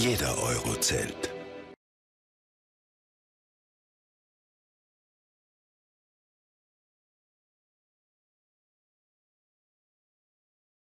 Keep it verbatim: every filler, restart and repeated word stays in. Jeder Euro zählt.